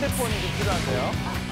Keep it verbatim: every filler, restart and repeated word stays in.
핸드폰이 필요한데요.